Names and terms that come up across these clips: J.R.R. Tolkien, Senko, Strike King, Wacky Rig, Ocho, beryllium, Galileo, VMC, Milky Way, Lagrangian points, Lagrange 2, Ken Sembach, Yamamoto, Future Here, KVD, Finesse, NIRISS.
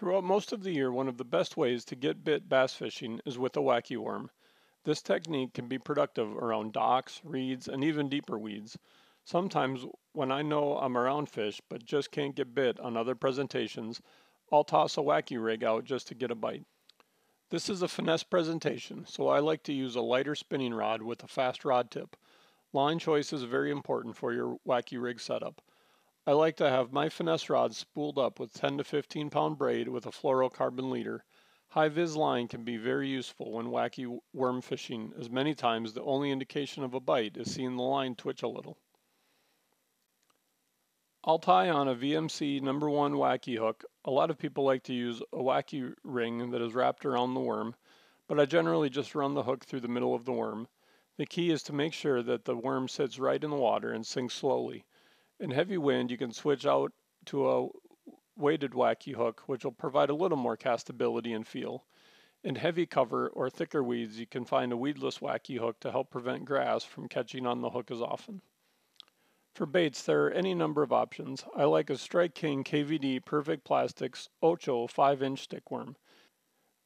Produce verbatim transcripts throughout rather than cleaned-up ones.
Throughout most of the year, one of the best ways to get bit bass fishing is with a wacky worm. This technique can be productive around docks, reeds, and even deeper weeds. Sometimes when I know I'm around fish but just can't get bit on other presentations, I'll toss a wacky rig out just to get a bite. This is a finesse presentation, so I like to use a lighter spinning rod with a fast rod tip. Line choice is very important for your wacky rig setup. I like to have my finesse rods spooled up with ten to fifteen pound braid with a fluorocarbon leader. High-vis line can be very useful when wacky worm fishing, as many times the only indication of a bite is seeing the line twitch a little. I'll tie on a V M C number one wacky hook. A lot of people like to use a wacky ring that is wrapped around the worm, but I generally just run the hook through the middle of the worm. The key is to make sure that the worm sits right in the water and sinks slowly. In heavy wind, you can switch out to a weighted wacky hook, which will provide a little more castability and feel. In heavy cover or thicker weeds, you can find a weedless wacky hook to help prevent grass from catching on the hook as often. For baits, there are any number of options. I like a Strike King K V D Perfect Plastics Ocho five inch stickworm.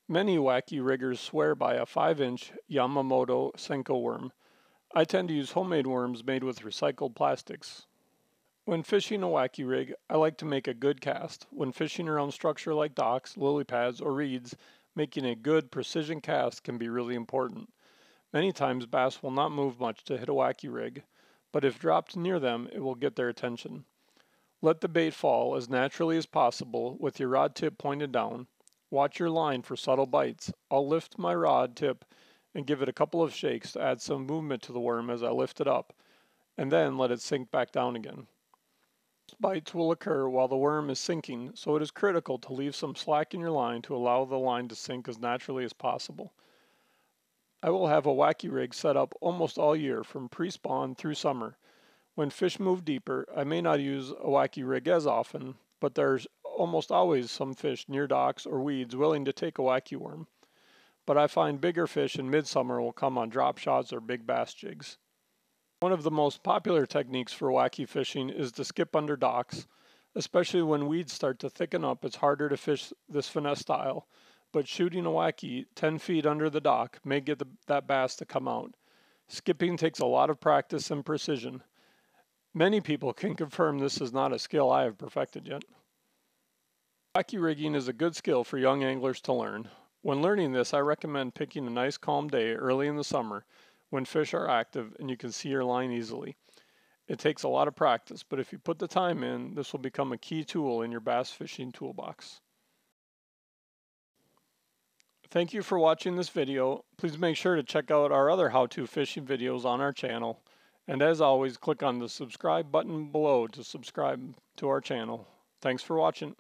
Many wacky riggers swear by a five inch Yamamoto Senko worm. I tend to use homemade worms made with recycled plastics. When fishing a wacky rig, I like to make a good cast. When fishing around structure like docks, lily pads, or reeds, making a good precision cast can be really important. Many times bass will not move much to hit a wacky rig, but if dropped near them, it will get their attention. Let the bait fall as naturally as possible with your rod tip pointed down. Watch your line for subtle bites. I'll lift my rod tip and give it a couple of shakes to add some movement to the worm as I lift it up, and then let it sink back down again. Bites will occur while the worm is sinking, so it is critical to leave some slack in your line to allow the line to sink as naturally as possible. I will have a wacky rig set up almost all year from pre-spawn through summer. When fish move deeper, I may not use a wacky rig as often, but there's almost always some fish near docks or weeds willing to take a wacky worm. But I find bigger fish in midsummer will come on drop shots or big bass jigs. One of the most popular techniques for wacky fishing is to skip under docks. Especially when weeds start to thicken up, it's harder to fish this finesse style, but shooting a wacky ten feet under the dock may get the, that bass to come out. Skipping takes a lot of practice and precision. Many people can confirm this is not a skill I have perfected yet. Wacky rigging is a good skill for young anglers to learn. When learning this, I recommend picking a nice calm day early in the summer, when fish are active and you can see your line easily. It takes a lot of practice, but if you put the time in, this will become a key tool in your bass fishing toolbox. Thank you for watching this video. Please make sure to check out our other how-to fishing videos on our channel. And as always, click on the subscribe button below to subscribe to our channel. Thanks for watching.